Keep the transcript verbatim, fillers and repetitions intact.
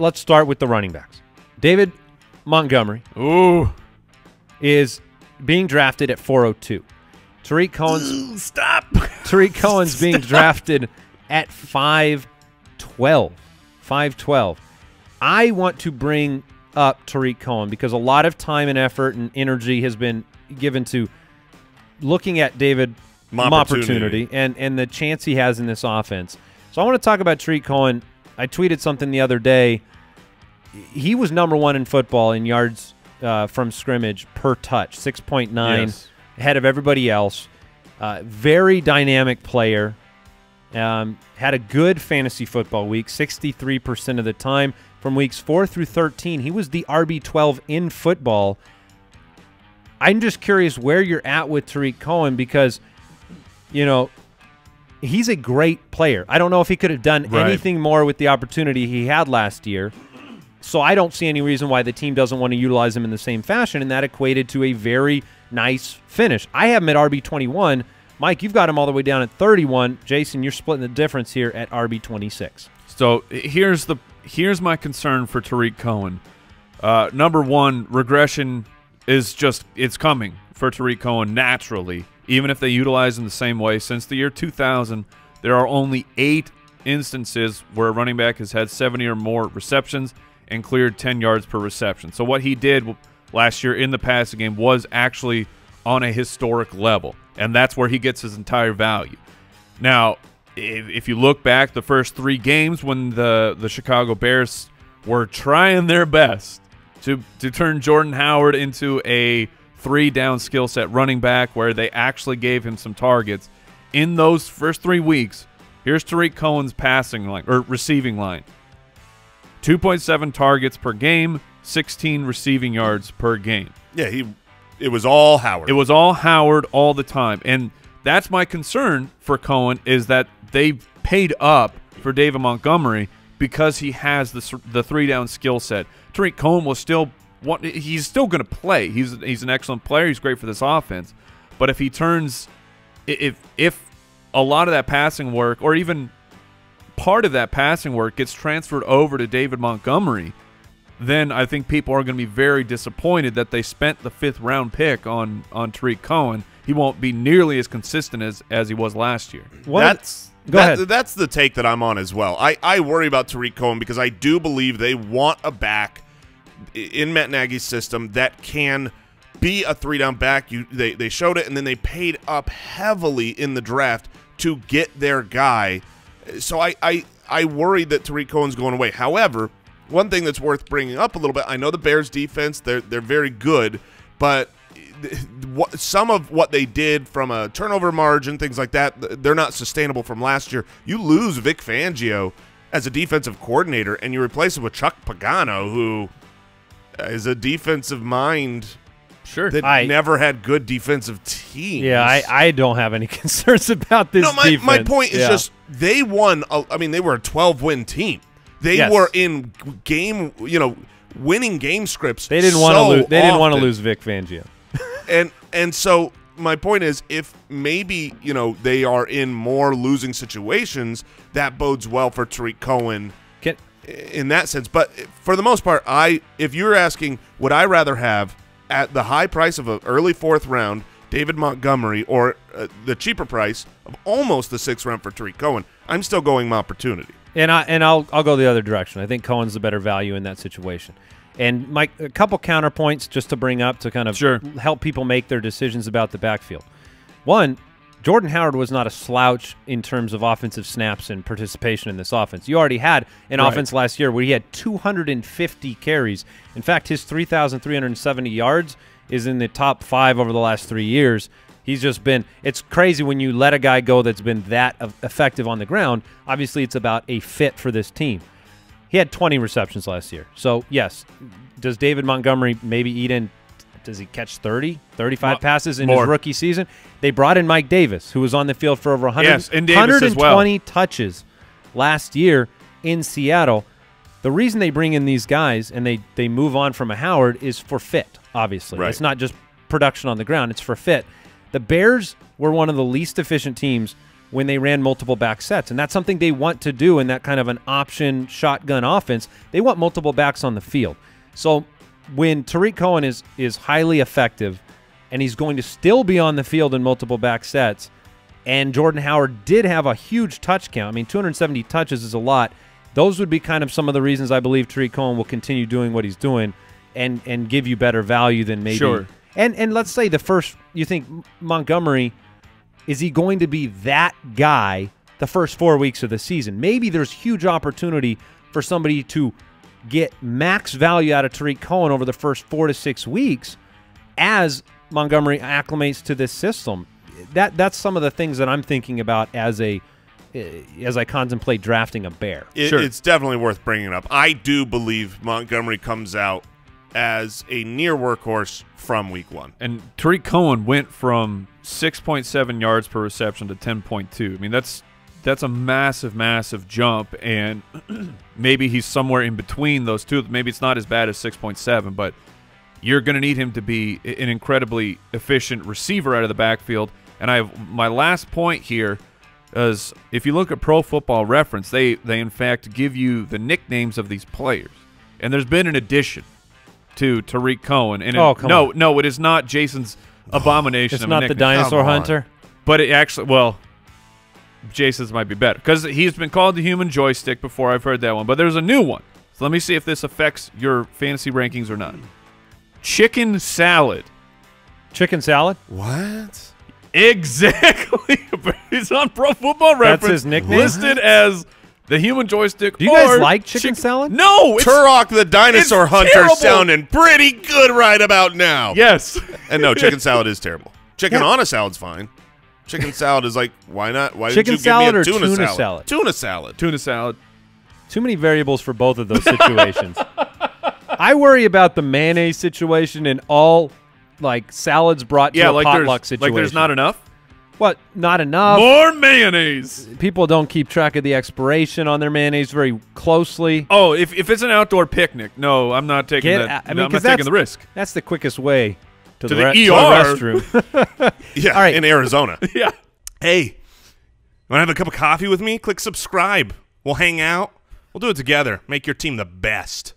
let's start with the running backs. David Montgomery Ooh. is being drafted at four oh two. Tarik Cohen's Stop. Tarik Cohen's Stop. being drafted at five twelve. five twelve. I want to bring up Tarik Cohen because a lot of time and effort and energy has been given to looking at David Mopportunity and, and the chance he has in this offense. So I want to talk about Tarik Cohen. I tweeted something the other day. He was number one in football in yards uh, from scrimmage per touch, six point nine, yes. ahead of everybody else. Uh, very dynamic player. Um, had a good fantasy football week, sixty-three percent of the time. From weeks four through thirteen, he was the R B twelve in football. I'm just curious where you're at with Tarik Cohen because, you know, he's a great player. I don't know if he could have done right. anything more with the opportunity he had last year. So I don't see any reason why the team doesn't want to utilize him in the same fashion, and that equated to a very nice finish. I have him at R B twenty-one. Mike, you've got him all the way down at thirty-one. Jason, you're splitting the difference here at R B twenty-six. So here's the here's my concern for Tarik Cohen. Uh, number one, regression is just it's coming for Tarik Cohen naturally, even if they utilize him the same way. Since the year two thousand, there are only eight instances where a running back has had seventy or more receptions and cleared ten yards per reception. So what he did last year in the passing game was actually on a historic level, and that's where he gets his entire value. Now, if, if you look back the first three games when the, the Chicago Bears were trying their best to, to turn Jordan Howard into a three-down skill set running back where they actually gave him some targets, in those first three weeks, here's Tarik Cohen's passing line or receiving line. two point seven targets per game, sixteen receiving yards per game. Yeah, he it was all Howard. It was all Howard all the time. And that's my concern for Cohen is that they paid up for David Montgomery because he has the the three-down skill set. Tarik Cohen was still he's still going to play. He's he's an excellent player. He's great for this offense. But if he turns if if a lot of that passing work or even part of that passing work gets transferred over to David Montgomery, then I think people are going to be very disappointed that they spent the fifth round pick on on Tarik Cohen. He won't be nearly as consistent as as he was last year. What? That's Go that, ahead. That's the take that I'm on as well. I I worry about Tarik Cohen because I do believe they want a back in Matt Nagy's system that can be a three down back. You they they showed it, and then they paid up heavily in the draft to get their guy. So I, I, I worry that Tarik Cohen's going away. However, one thing that's worth bringing up a little bit, I know the Bears' defense, they're, they're very good, but some of what they did from a turnover margin, things like that, they're not sustainable from last year. You lose Vic Fangio as a defensive coordinator, and you replace him with Chuck Pagano, who is a defensive mind Sure. that I, never had good defensive teams. Yeah, I, I don't have any concerns about this no, my, defense. My point is yeah. just they won. A, I mean, they were a twelve-win team. They yes. were in game, you know, winning game scripts. They didn't so want to lose. They often. didn't want to lose Vic Fangio. and and so my point is, if maybe you know they are in more losing situations, that bodes well for Tarik Cohen Can, in that sense. But for the most part, I if you're asking, would I rather have at the high price of an early fourth round, David Montgomery, or uh, the cheaper price of almost the sixth round for Tarik Cohen, I'm still going my opportunity. And I and I'll I'll go the other direction. I think Cohen's the better value in that situation. And Mike, a couple counterpoints just to bring up to kind of sure. help people make their decisions about the backfield. One, Jordan Howard was not a slouch in terms of offensive snaps and participation in this offense. You already had an right. offense last year where he had two hundred fifty carries. In fact, his three thousand three hundred seventy yards is in the top five over the last three years. He's just been – it's crazy when you let a guy go that's been that effective on the ground. Obviously, it's about a fit for this team. He had twenty receptions last year. So, yes, does David Montgomery maybe eat in – does he catch thirty, thirty-five More. passes in his rookie season? They brought in Mike Davis, who was on the field for over one hundred, yes, and one hundred twenty well. touches last year in Seattle. The reason they bring in these guys and they, they move on from a Howard is for fit, obviously. Right. It's not just production on the ground. It's for fit. The Bears were one of the least efficient teams when they ran multiple back sets. And that's something they want to do in that kind of an option shotgun offense. They want multiple backs on the field. So when Tarik Cohen is, is highly effective and he's going to still be on the field in multiple back sets, and Jordan Howard did have a huge touch count. I mean, two hundred seventy touches is a lot. Those would be kind of some of the reasons I believe Tarik Cohen will continue doing what he's doing and and give you better value than maybe. Sure. And, and let's say the first, you think Montgomery, is he going to be that guy the first four weeks of the season? Maybe there's huge opportunity for somebody to get max value out of Tarik Cohen over the first four to six weeks as Montgomery acclimates to this system. That that's some of the things that I'm thinking about as a as I contemplate drafting a Bear. It, sure. It's definitely worth bringing up. I do believe Montgomery comes out as a near workhorse from week one. And Tarik Cohen went from six point seven yards per reception to ten point two. I mean, that's that's a massive, massive jump, and maybe he's somewhere in between those two. Maybe it's not as bad as six point seven, but you're going to need him to be an incredibly efficient receiver out of the backfield. And I have my last point here is if you look at Pro Football Reference, they, they in fact give you the nicknames of these players. And there's been an addition to Tarik Cohen. And oh, it, come no, on. no, it is not Jason's abomination. It's of not the dinosaur hunter. But it actually, well, Jason's might be better because he's been called the human joystick before. I've heard that one, but there's a new one. So let me see if this affects your fantasy rankings or not. Chicken salad. Chicken salad? What? Exactly. He's on Pro Football Reference. That's his nickname. Listed as the human joystick. Do you guys like chicken chi salad? No. Turok the dinosaur hunter terrible. Sounding pretty good right about now. Yes. And no, chicken salad is terrible. Chicken yeah. on a salad's fine. Chicken salad is like, why not? Why chicken did you salad give me a tuna, or tuna salad? salad? Tuna salad. Tuna salad. Too many variables for both of those situations. I worry about the mayonnaise situation and all like salads brought yeah, to a like potluck situation. Like there's not enough? What? Not enough. More mayonnaise. People don't keep track of the expiration on their mayonnaise very closely. Oh, if, if it's an outdoor picnic, no, I'm not taking Get, that. I mean, no, I'm not taking the risk. That's the quickest way to, to the, the, E R. To the restroom. yeah, All right. in Arizona. yeah. Hey, you want to have a cup of coffee with me? Click subscribe. We'll hang out. We'll do it together. Make your team the best.